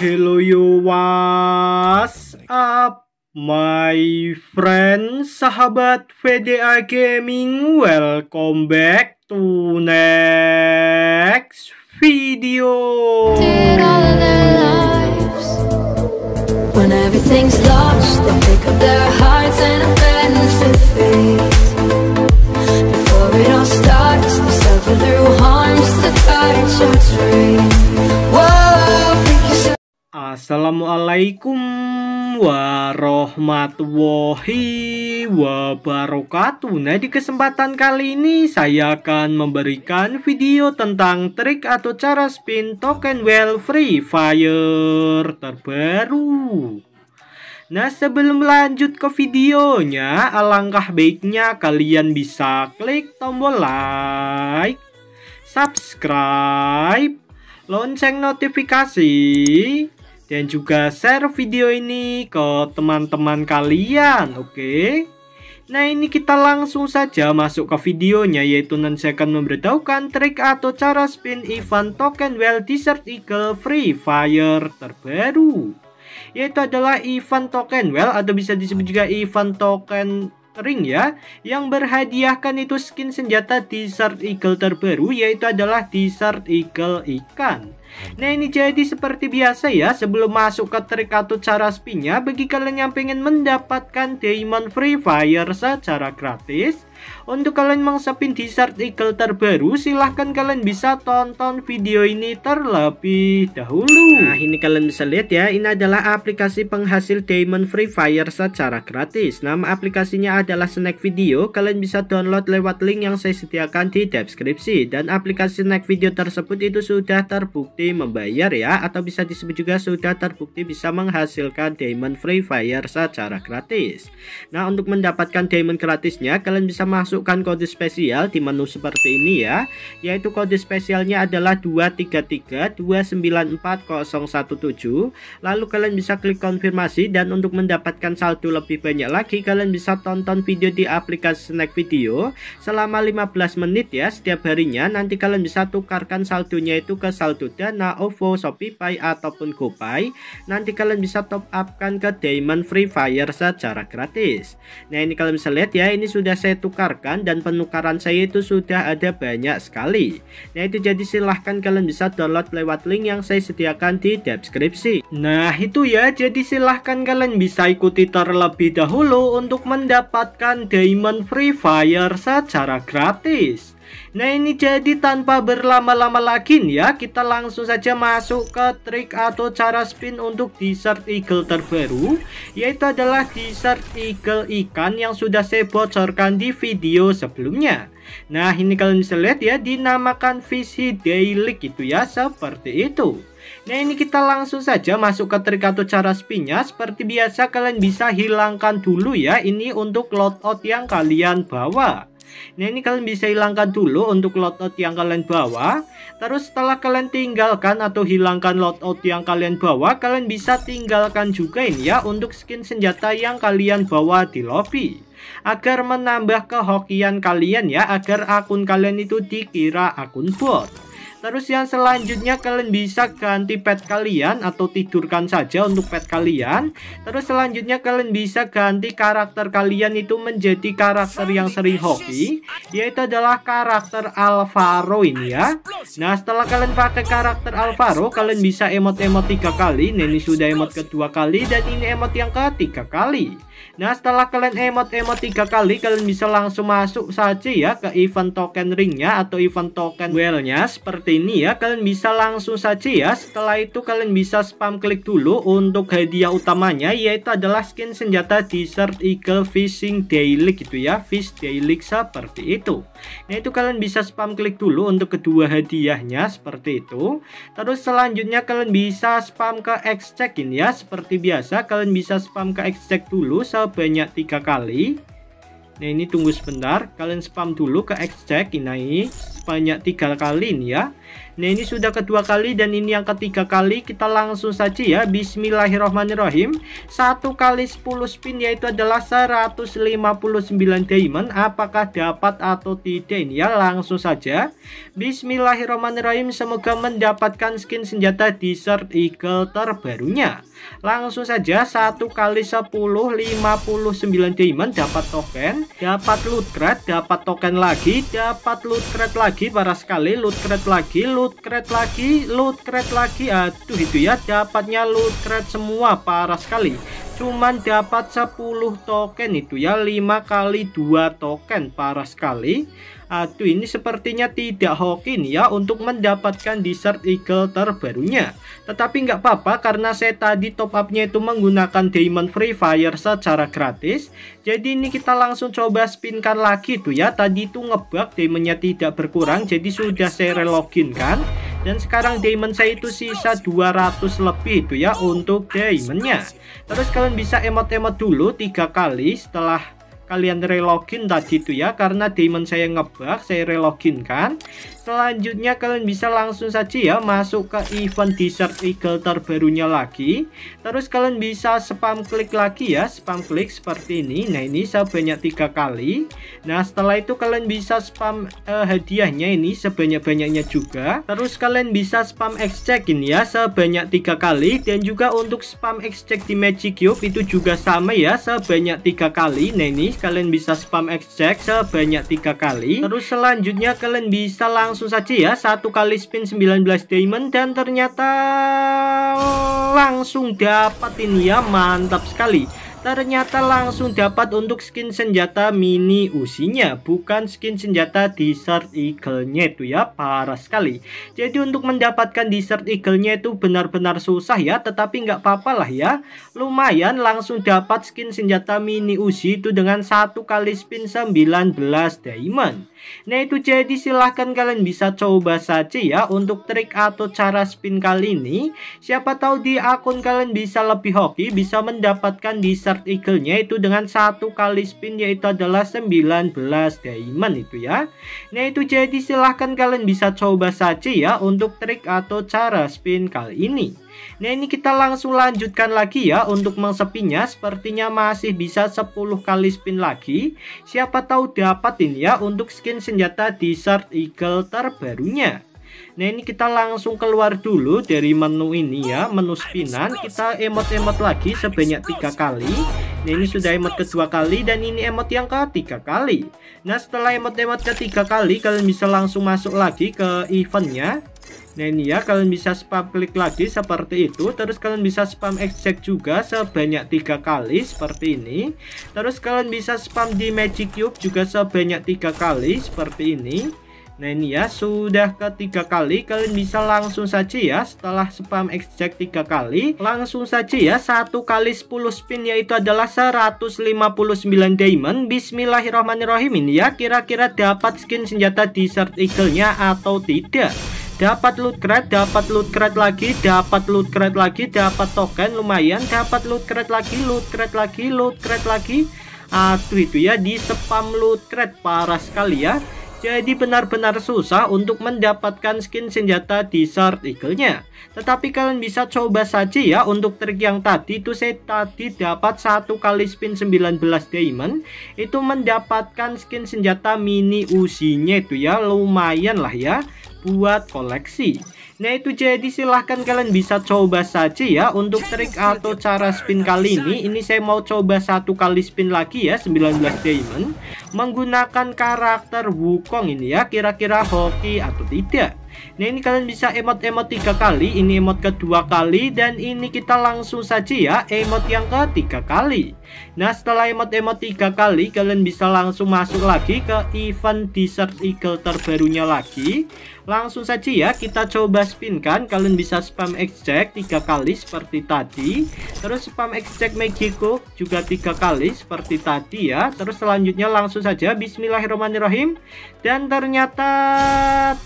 Hello yo, what's up my friends, sahabat VDA Gaming, welcome back to next video. Did all of their lives. When everything's lost, they pick up their hearts and abandons to fate. Before it all starts, they suffer through harms that touch and train. Assalamualaikum warahmatullahi wabarakatuh. Nah, di kesempatan kali ini saya akan memberikan video tentang trik atau cara spin token whale Free Fire terbaru. Nah, sebelum lanjut ke videonya, alangkah baiknya kalian bisa klik tombol like, subscribe, lonceng notifikasi, dan juga share video ini ke teman-teman kalian, oke? Nah, ini kita langsung saja masuk ke videonya, yaitu nanti akan memberitahukan trik atau cara spin event token whale Desert Eagle Free Fire terbaru, yaitu adalah event token whale atau bisa disebut juga event token ring ya, yang berhadiahkan itu skin senjata Desert Eagle terbaru, yaitu adalah Desert Eagle ikan. Nah, ini jadi seperti biasa ya, sebelum masuk ke trik atau cara spinnya, bagi kalian yang pengen mendapatkan diamond Free Fire secara gratis, untuk kalian mengspin Desert Eagle terbaru, silahkan kalian bisa tonton video ini terlebih dahulu. Nah, ini kalian bisa lihat ya, ini adalah aplikasi penghasil diamond Free Fire secara gratis. Nama aplikasinya adalah Snack Video. Kalian bisa download lewat link yang saya sediakan di deskripsi. Dan aplikasi Snack Video tersebut itu sudah terbukti membayar ya, atau bisa disebut juga sudah terbukti bisa menghasilkan diamond Free Fire secara gratis. Nah, untuk mendapatkan diamond gratisnya, kalian bisa masukkan kode spesial di menu seperti ini ya, yaitu kode spesialnya adalah 233294017. Lalu kalian bisa klik konfirmasi, dan untuk mendapatkan saldo lebih banyak lagi, kalian bisa tonton video di aplikasi Snack Video selama 15 menit ya setiap harinya. Nanti kalian bisa tukarkan saldonya itu ke saldo Dana, Ovo, Shopee Pay ataupun GoPay. Nanti kalian bisa top up kan ke diamond Free Fire secara gratis. Nah, ini kalian bisa lihat ya, ini sudah saya tukarkan dan penukaran saya itu sudah ada banyak sekali. Nah, itu jadi silahkan kalian bisa download lewat link yang saya sediakan di deskripsi. Nah, itu ya, jadi silahkan kalian bisa ikuti terlebih dahulu untuk mendapatkan diamond Free Fire secara gratis. Nah, ini jadi tanpa berlama-lama lagi ya, kita langsung saja masuk ke trik atau cara spin untuk Desert Eagle terbaru, yaitu adalah Desert Eagle ikan yang sudah saya bocorkan di video sebelumnya. Nah, ini kalian bisa lihat ya, dinamakan Fishy Delight gitu ya, seperti itu. Nah, ini kita langsung saja masuk ke trik atau cara spinnya. Seperti biasa, kalian bisa hilangkan dulu ya, ini untuk loadout yang kalian bawa. Nah, ini kalian bisa hilangkan dulu untuk loadout yang kalian bawa. Terus setelah kalian tinggalkan atau hilangkan loadout yang kalian bawa, kalian bisa tinggalkan juga ini ya untuk skin senjata yang kalian bawa di lobby, agar menambah kehokian kalian ya, agar akun kalian itu dikira akun bot. Terus yang selanjutnya, kalian bisa ganti pet kalian atau tidurkan saja untuk pet kalian. Terus selanjutnya kalian bisa ganti karakter kalian itu menjadi karakter yang sering hoki, yaitu adalah karakter Alvaro ini ya. Nah, setelah kalian pakai karakter Alvaro, kalian bisa emot-emot 3 kali. Nah, ini sudah emot ke-2 kali dan ini emot yang ke-3 kali. Nah, setelah kalian emot-emot 3 kali, kalian bisa langsung masuk saja ya ke event token ringnya atau event token whale-nya seperti ini ya. Kalian bisa langsung saja ya, setelah itu kalian bisa spam klik dulu untuk hadiah utamanya, yaitu adalah skin senjata Desert Eagle Fishing Daily gitu ya, Fish Daily seperti itu. Nah, itu kalian bisa spam klik dulu untuk kedua hadiahnya seperti itu. Terus selanjutnya kalian bisa spam ke excheck ini ya, seperti biasa kalian bisa spam ke excheck dulu sebanyak 3 kali. Nah, ini tunggu sebentar, kalian spam dulu ke excheck ini sebanyak 3 kali ini ya. Nah, ini sudah kedua kali dan ini yang ketiga kali. Kita langsung saja ya. Bismillahirrahmanirrahim. 1 kali 10 spin yaitu adalah 159 diamond. Apakah dapat atau tidak ini ya? Langsung saja. Bismillahirrahmanirrahim. Semoga mendapatkan skin senjata Desert Eagle terbarunya. Langsung saja 1 kali 10, 59 diamond, dapat token, dapat loot crate, dapat token lagi, dapat loot crate lagi, parah sekali, loot crate lagi, loot crate lagi, loot crate lagi, aduh itu ya, dapatnya loot crate semua, parah sekali. Cuman dapat 10 token itu ya, 5 kali 2 token, parah sekali. Aduh, ini sepertinya tidak hoki nih ya untuk mendapatkan Desert Eagle terbarunya. Tetapi nggak apa-apa karena saya tadi top upnya itu menggunakan diamond Free Fire secara gratis. Jadi ini kita langsung coba spinkan lagi tuh ya. Tadi itu ngebug, diamondnya tidak berkurang, jadi sudah saya relogin kan. Dan sekarang diamond saya itu sisa 200 lebih itu ya untuk diamondnya. Terus kalian bisa emot-emot dulu 3 kali setelah kalian relogin tadi itu ya, karena diamond saya ngebug, saya relogin kan. Selanjutnya kalian bisa langsung saja ya masuk ke event Desert Eagle terbarunya lagi. Terus kalian bisa spam klik lagi ya, spam klik seperti ini. Nah, ini sebanyak 3 kali. Nah, setelah itu kalian bisa spam hadiahnya ini sebanyak-banyaknya juga. Terus kalian bisa spam exchange ini ya sebanyak 3 kali. Dan juga untuk spam exchange di Magic Cube itu juga sama ya, sebanyak 3 kali. Nah, ini kalian bisa spam exchange sebanyak 3 kali. Terus selanjutnya kalian bisa langsung saja ya 1 kali spin 19 diamond dan ternyata langsung dapat ini ya, mantap sekali. Ternyata langsung dapat untuk skin senjata Mini Uzi-nya, bukan skin senjata Desert Eagle-nya itu ya, parah sekali. Jadi untuk mendapatkan Desert Eagle-nya itu benar-benar susah ya, tetapi nggak apa-apa lah ya. Lumayan langsung dapat skin senjata Mini Uzi itu dengan 1 kali spin 19 diamond. Nah itu, jadi silahkan kalian bisa coba saja ya untuk trik atau cara spin kali ini. Siapa tahu di akun kalian bisa lebih hoki, bisa mendapatkan Desert Eagle-nya itu dengan 1 kali spin yaitu adalah 19 diamond itu ya. Nah itu, jadi silahkan kalian bisa coba saja ya untuk trik atau cara spin kali ini. Nah ini kita langsung lanjutkan lagi ya untuk mengsepinya. Sepertinya masih bisa 10 kali spin lagi. Siapa tahu dapat ini ya untuk skin senjata Desert Eagle terbarunya. Nah ini kita langsung keluar dulu dari menu ini ya, menu spinan. Kita emot-emot lagi sebanyak 3 kali. Nah ini sudah emot ke-2 kali dan ini emot yang ke-3 kali. Nah setelah emot-emot ke-3 kali, kalian bisa langsung masuk lagi ke eventnya. Nah ini ya, kalian bisa spam klik lagi seperti itu. Terus kalian bisa spam exact juga sebanyak 3 kali seperti ini. Terus kalian bisa spam di Magic Cube juga sebanyak 3 kali seperti ini. Nah ini ya, sudah ke-3 kali. Kalian bisa langsung saja ya setelah spam exchange 3 kali, langsung saja ya 1 kali 10 spin yaitu adalah 159 diamond. Bismillahirrahmanirrahim. Ini ya, kira-kira dapat skin senjata Desert Eagle-nya atau tidak. Dapat loot crate, dapat loot crate lagi, dapat loot crate lagi, dapat token lumayan, dapat loot crate lagi, loot crate lagi, loot crate lagi. Aduh itu ya, di spam loot crate, parah sekali ya. Jadi benar-benar susah untuk mendapatkan skin senjata Desert Eagle-nya. Tetapi kalian bisa coba saja ya untuk trik yang tadi itu. Saya tadi dapat 1 kali spin 19 diamond itu mendapatkan skin senjata Mini Uzi-nya itu ya, lumayan lah ya buat koleksi. Nah itu, jadi silahkan kalian bisa coba saja ya untuk trik atau cara spin kali ini. Ini saya mau coba 1 kali spin lagi ya 19 diamond menggunakan karakter Wukong ini ya, kira-kira hoki atau tidak. Nah ini kalian bisa emot-emot 3 kali. Ini emot ke-2 kali dan ini kita langsung saja ya emot yang ke-3 kali. Nah setelah emot-emot 3 kali, kalian bisa langsung masuk lagi ke event Desert Eagle terbarunya lagi. Langsung saja ya kita coba spinkan. Kalian bisa spam exchange 3 kali seperti tadi. Terus spam exchange Magic Cube juga 3 kali seperti tadi ya. Terus selanjutnya langsung saja bismillahirrahmanirrahim. Dan ternyata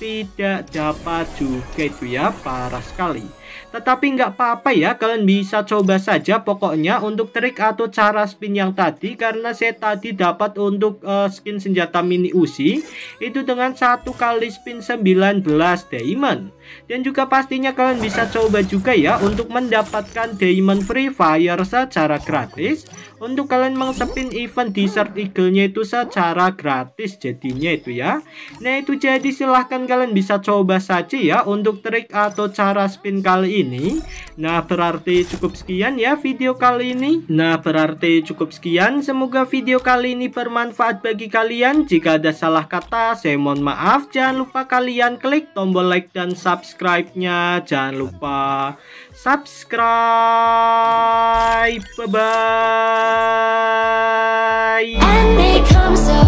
tidak dapat juga itu ya, parah sekali. Tetapi nggak apa-apa ya, kalian bisa coba saja pokoknya untuk trik atau cara spin yang tadi. Karena saya tadi dapat untuk skin senjata mini Uzi itu dengan 1 kali spin 19 diamond. Dan juga pastinya kalian bisa coba juga ya untuk mendapatkan diamond Free Fire secara gratis. Untuk kalian meng-spin event Desert Eagle-nya itu secara gratis jadinya itu ya. Nah itu jadi silahkan kalian bisa coba saja ya untuk trik atau cara spin kali ini. Nah berarti cukup sekian ya video kali ini. Semoga video kali ini bermanfaat bagi kalian. Jika ada salah kata saya mohon maaf. Jangan lupa kalian klik tombol like dan subscribe-nya. Jangan lupa subscribe. Bye bye.